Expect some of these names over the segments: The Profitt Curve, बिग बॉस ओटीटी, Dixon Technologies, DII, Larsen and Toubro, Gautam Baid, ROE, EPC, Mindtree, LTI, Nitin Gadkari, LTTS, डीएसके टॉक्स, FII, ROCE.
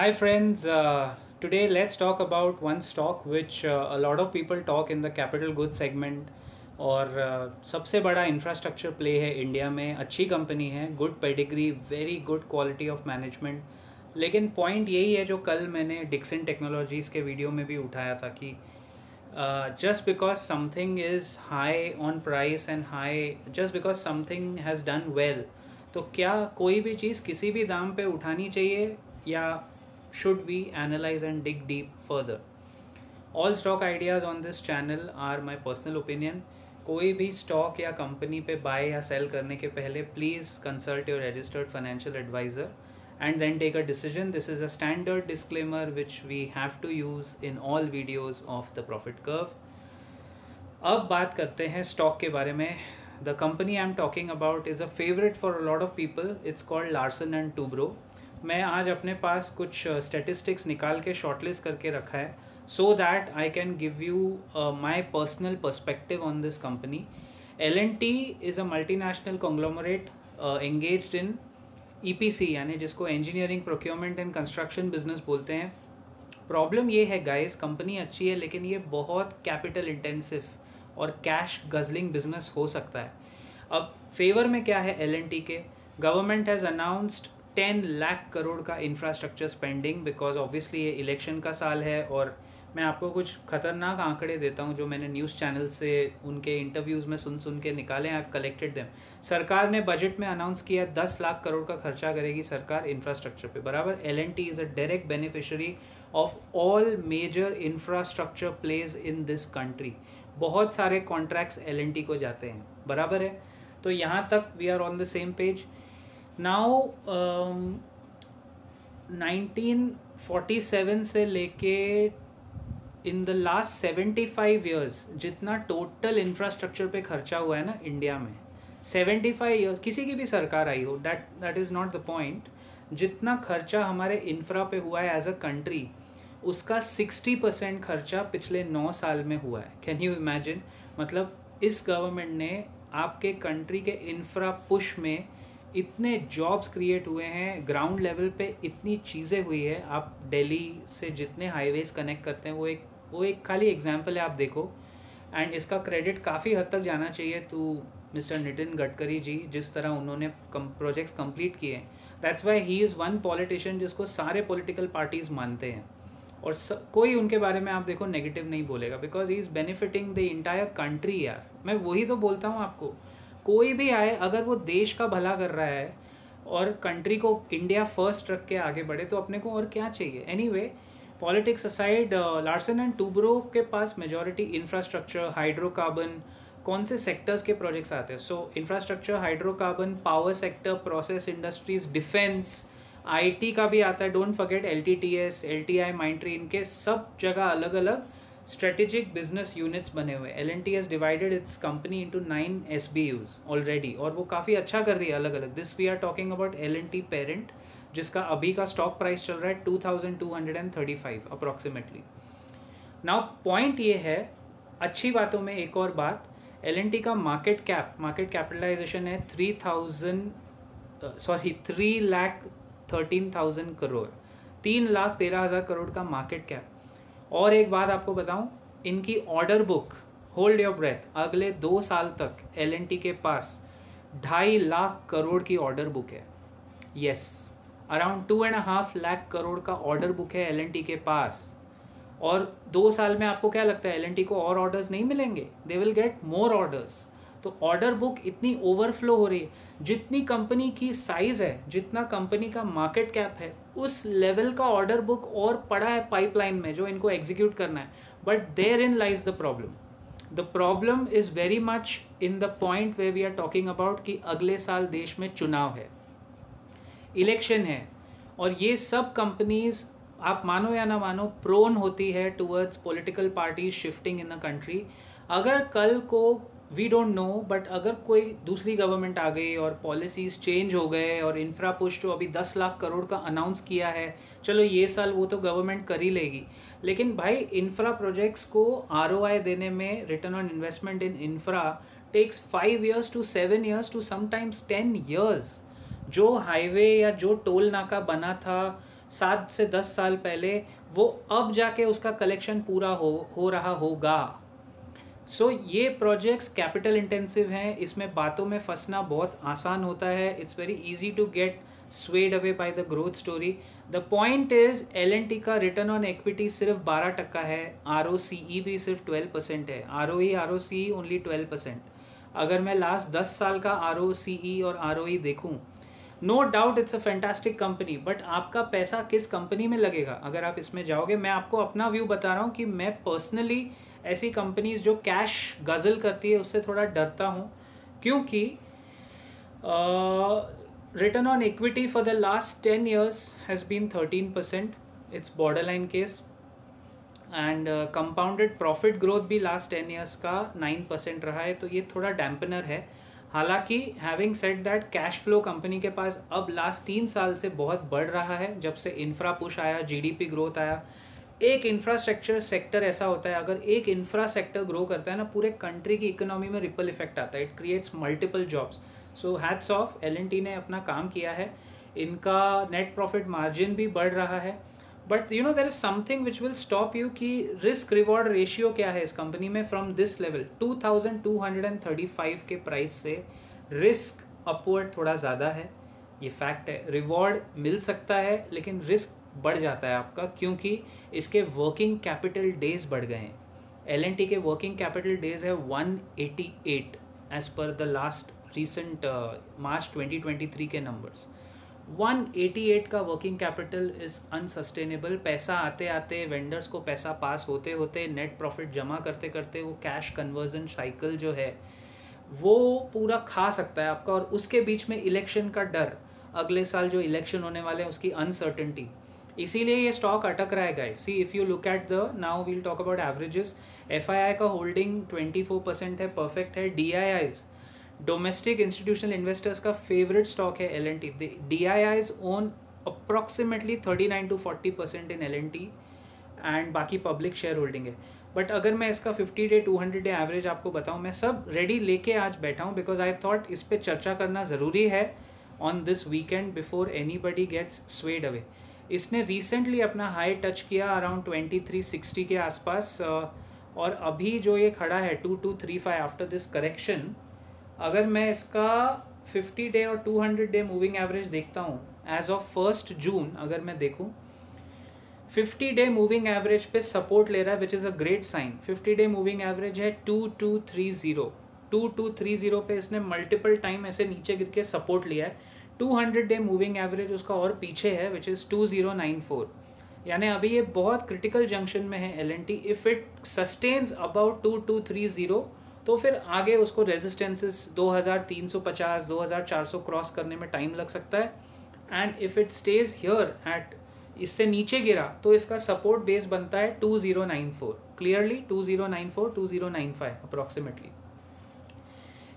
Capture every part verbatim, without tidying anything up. Hi friends, uh, today let's talk about one stock which uh, a lot of people talk in the capital goods segment और uh, सबसे बड़ा infrastructure play है India में, अच्छी company है, good pedigree, very good quality of management। लेकिन point यही है जो कल मैंने Dixon Technologies के वीडियो में भी उठाया था कि uh, just because something is high on price and high, just because something has done well, तो क्या कोई भी चीज़ किसी भी दाम पे उठानी चाहिए या should we analyze and dig deep further? All stock ideas on this channel are my personal opinion. कोई भी stock या company पे buy या sell करने के पहले please consult your registered financial advisor and then take a decision. This is a standard disclaimer which we have to use in all videos of The Profitt Curve. अब बात करते हैं stock के बारे में. The company I'm talking about is a favorite for a lot of people. It's called Larsen and Toubro. मैं आज अपने पास कुछ स्टैटिस्टिक्स निकाल के शॉर्टलिस्ट करके रखा है so that I can give you my personal perspective on this company. L and T is a multinational conglomerate engaged in EPC यानी जिसको engineering procurement and construction business बोलते हैं. प्रॉब्लम ये है गाइस, कंपनी अच्छी है लेकिन ये बहुत कैपिटल इंटेंसिव और कैश गजलिंग बिजनेस हो सकता है. अब फेवर में क्या है एल एंड टी के, government has announced ten lakh crore का इंफ्रास्ट्रक्चर स्पेंडिंग बिकॉज ऑब्वियसली ये इलेक्शन का साल है. और मैं आपको कुछ खतरनाक आंकड़े देता हूँ जो मैंने न्यूज़ चैनल से उनके इंटरव्यूज़ में सुन सुन के निकाले. I have collected them. सरकार ने बजट में अनाउंस किया दस लाख करोड़ का खर्चा करेगी सरकार इंफ्रास्ट्रक्चर पे. बराबर, L and T is a direct beneficiary of all major infrastructure plays in this country. बहुत सारे कॉन्ट्रैक्ट्स एल एंड टी को जाते हैं, बराबर है. तो यहाँ तक we are on the same page. Now nineteen forty seven से लेके in the last seventy five years जितना टोटल इंफ्रास्ट्रक्चर पे खर्चा हुआ है ना इंडिया में, सेवेंटी फाइव ईयर्स किसी की भी सरकार आई हो, that that is not the point. जितना खर्चा हमारे इंफ्रा पे हुआ है एज अ कंट्री, उसका सिक्सटी परसेंट खर्चा पिछले नौ साल में हुआ है. Can you imagine? मतलब इस गवर्नमेंट ने आपके कंट्री के इंफ्रा पुश में इतने जॉब्स क्रिएट हुए हैं, ग्राउंड लेवल पे इतनी चीज़ें हुई है. आप दिल्ली से जितने हाईवेज कनेक्ट करते हैं वो एक वो एक खाली एग्जांपल है, आप देखो. एंड इसका क्रेडिट काफ़ी हद तक जाना चाहिए तो मिस्टर नितिन गडकरी जी, जिस तरह उन्होंने प्रोजेक्ट्स कंप्लीट किए हैं. That's why he is one politician जिसको सारे पॉलिटिकल पार्टीज़ मानते हैं और स, कोई उनके बारे में आप देखो नेगेटिव नहीं बोलेगा because he is benefiting the entire country. यार मैं वही तो बोलता हूँ आपको, कोई भी आए अगर वो देश का भला कर रहा है और कंट्री को इंडिया फर्स्ट रख के आगे बढ़े तो अपने को और क्या चाहिए. Anyway, politics aside, Larsen and Toubro के पास मेजॉरिटी इंफ्रास्ट्रक्चर, हाइड्रोकार्बन, कौन से सेक्टर्स के प्रोजेक्ट्स आते हैं, so infrastructure, hydrocarbon, power sector, process industries, defence, IT का भी आता है. Don't forget LTTS, LTI, Mindtree, इनके सब जगह अलग अलग स्ट्रेटेजिक बिजनेस यूनिट्स बने हुए. L and T has divided its company into nine S B Us already और वो काफ़ी अच्छा कर रही है अलग अलग. This we are talking about L and T parent जिसका अभी का स्टॉक प्राइस चल रहा है two thousand two hundred and thirty five approximately. Now point ये है, अच्छी बातों में एक और बात, एल एंड टी का मार्केट कैप, मार्केट कैपिटलाइजेशन है three thousand sorry three lakh thirteen thousand crore तीन लाख तेरह हज़ार करोड़ का मार्केट कैप. और एक बात आपको बताऊं, इनकी order book, hold your breath, अगले दो साल तक एल एंड टी के पास ढाई लाख करोड़ की ऑर्डर बुक है. Yes, around two and half lakh crore का ऑर्डर बुक है एल एंड टी के पास. और दो साल में आपको क्या लगता है एल एंड टी को और ऑर्डर्स नहीं मिलेंगे? They will get more orders. तो ऑर्डर बुक इतनी ओवरफ्लो हो रही है. जितनी कंपनी की साइज़ है, जितना कंपनी का मार्केट कैप है, उस लेवल का ऑर्डर बुक और पड़ा है पाइपलाइन में जो इनको एग्जीक्यूट करना है. But there in lies the problem. The problem is very much in the point way we are talking about कि अगले साल देश में चुनाव है, इलेक्शन है, और ये सब कंपनीज आप मानो या ना मानो प्रोन होती है towards political parties shifting in a country. अगर कल को वी डोंट नो, बट अगर कोई दूसरी गवर्नमेंट आ गई और पॉलिसीज़ चेंज हो गए और इंफ्रा पुश जो अभी दस लाख करोड़ का अनाउंस किया है, चलो ये साल वो तो गवर्नमेंट कर ही लेगी, लेकिन भाई इंफ्रा प्रोजेक्ट्स को आरओआई देने में, return on investment in infra, takes five years to seven years to sometimes ten years. जो हाईवे या जो टोल नाका बना था सात से दस साल पहले, वो अब जाके उसका कलेक्शन पूरा हो हो रहा होगा। सो so, ये प्रोजेक्ट्स कैपिटल इंटेंसिव हैं, इसमें बातों में फंसना बहुत आसान होता है। It's very easy to get swayed away by the growth story. The point is L N T का रिटर्न ऑन एक्विटी सिर्फ बारह टक्का है, आर ओ सी ई भी सिर्फ ट्वेल्व परसेंट है, R O E R O C E only twelve percent. अगर मैं लास्ट दस साल का आर ओ सी ई और आर ओ ई देखूँ, no doubt it's a fantastic company, but आपका पैसा किस कंपनी में लगेगा अगर आप इसमें जाओगे? मैं आपको अपना व्यू बता रहा हूँ कि मैं पर्सनली ऐसी कंपनीज जो कैश गज़ल करती है उससे थोड़ा डरता हूँ, क्योंकि return on equity for the last ten years has been thirteen percent, it's border line case, and compounded profit growth भी लास्ट टेन ईयर्स का नाइन परसेंट रहा है, तो ये थोड़ा डैम्पनर है। हालांकि having said that, cash flow company के पास अब लास्ट तीन साल से बहुत बढ़ रहा है, जब से इंफ्रा पुश आया, जीडीपी ग्रोथ आया। एक इंफ्रास्ट्रक्चर सेक्टर ऐसा होता है, अगर एक इंफ्रा सेक्टर ग्रो करता है ना, पूरे कंट्री की इकोनॉमी में रिपल इफेक्ट आता है, it creates multiple jobs. So hats off, L and T ने अपना काम किया है, इनका नेट प्रॉफिट मार्जिन भी बढ़ रहा है, but you know there is something which will stop you कि रिस्क रिवॉर्ड रेशियो क्या है इस कंपनी में। From this level two thousand two hundred thirty five के प्राइस से रिस्क अपवर्ड थोड़ा ज़्यादा है, ये फैक्ट है। रिवॉर्ड मिल सकता है, लेकिन रिस्क बढ़ जाता है आपका, क्योंकि इसके वर्किंग कैपिटल डेज बढ़ गए हैं। एल एंड टी के वर्किंग कैपिटल डेज है one eighty eight as per the last recent March twenty twenty three के नंबर्स। वन एटी एट का वर्किंग कैपिटल इज़ अनसस्टेनेबल। पैसा आते आते, वेंडर्स को पैसा पास होते होते, नेट प्रॉफिट जमा करते करते, वो कैश कन्वर्जन साइकिल जो है वो पूरा खा सकता है आपका। और उसके बीच में इलेक्शन का डर, अगले साल जो इलेक्शन होने वाले हैं उसकी अनसर्टेनिटी, इसीलिए ये स्टॉक अटक रहा है guys. See if you look at the, now we'll talk about averages, F I I का होल्डिंग ट्वेंटी फोर परसेंट है, परफेक्ट है। D I Is, domestic institutional investors का फेवरेट स्टॉक है L and T. D I Is own approximately thirty nine to forty percent in L and T, and बाकी public share holding है। But अगर मैं इसका fifty day two hundred day average आपको बताऊँ, मैं सब रेडी लेके आज बैठा हूँ, बिकॉज आई थॉट इस पर चर्चा करना ज़रूरी है on this weekend before anybody gets swayed away. इसने रिसेंटली अपना हाई टच किया अराउंड ट्वेंटी थ्री सिक्सटी के आसपास, और अभी जो ये खड़ा है two two three five after this correction, अगर मैं इसका फिफ्टी डे और two hundred day moving average देखता हूँ एज ऑफ फर्स्ट जून, अगर मैं देखूँ फिफ्टी डे मूविंग एवरेज पे सपोर्ट ले रहा है, which is a great sign. Fifty day moving average है two two three zero, two two three zero पे इसने मल्टीपल टाइम ऐसे नीचे गिर के सपोर्ट लिया है। Two hundred day moving average उसका और पीछे है, which is two zero nine four, यानी अभी ये बहुत क्रिटिकल जंक्शन में है L and T. If it sustains about two two three zero, तो फिर आगे उसको resistances twenty three fifty, twenty four hundred cross करने में टाइम लग सकता है। And if it stays here at, इससे नीचे गिरा तो इसका सपोर्ट बेस बनता है two zero nine four, clearly two zero nine four, two zero nine five approximately.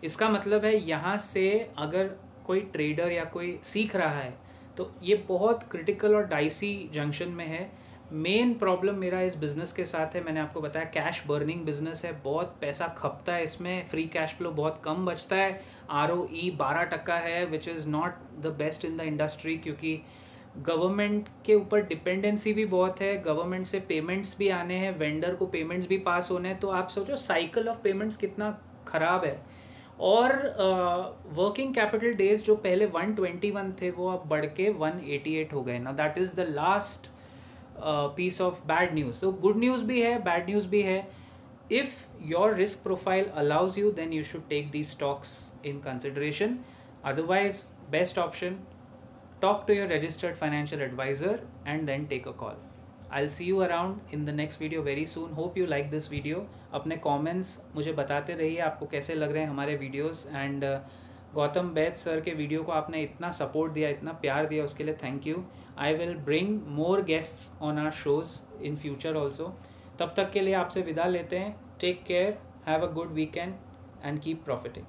इसका मतलब है यहाँ से अगर कोई ट्रेडर या कोई सीख रहा है तो ये बहुत क्रिटिकल और डाइसी जंक्शन में है। मेन प्रॉब्लम मेरा इस बिज़नेस के साथ है, मैंने आपको बताया कैश बर्निंग बिजनेस है, बहुत पैसा खपता है इसमें, फ्री कैश फ्लो बहुत कम बचता है। आर ओ ई बारह टक्का है, which is not the best in the industry, क्योंकि गवर्नमेंट के ऊपर डिपेंडेंसी भी बहुत है, गवर्नमेंट से पेमेंट्स भी आने हैं, वेंडर को पेमेंट्स भी पास होने हैं, तो आप सोचो साइकिल ऑफ पेमेंट्स कितना ख़राब है। और वर्किंग कैपिटल डेज जो पहले वन ट्वेंटी वन थे वो अब बढ़ के वन एटी एट हो गए ना, that is the last piece of bad news. तो गुड न्यूज़ भी है, बैड न्यूज़ भी है। If your risk profile allows you, then you should take the stocks in consideration, otherwise best option, talk to your registered financial advisor and then take a call. I will see you around in the next video very soon. Hope you like this video. अपने comments मुझे बताते रहिए आपको कैसे लग रहे हैं हमारे videos, and Gautam Baid sir के वीडियो को आपने इतना सपोर्ट दिया, इतना प्यार दिया, उसके लिए thank you. I will bring more guests on our shows in future also. तब तक के लिए आपसे विदा लेते हैं, take care, have a good weekend and keep profiting.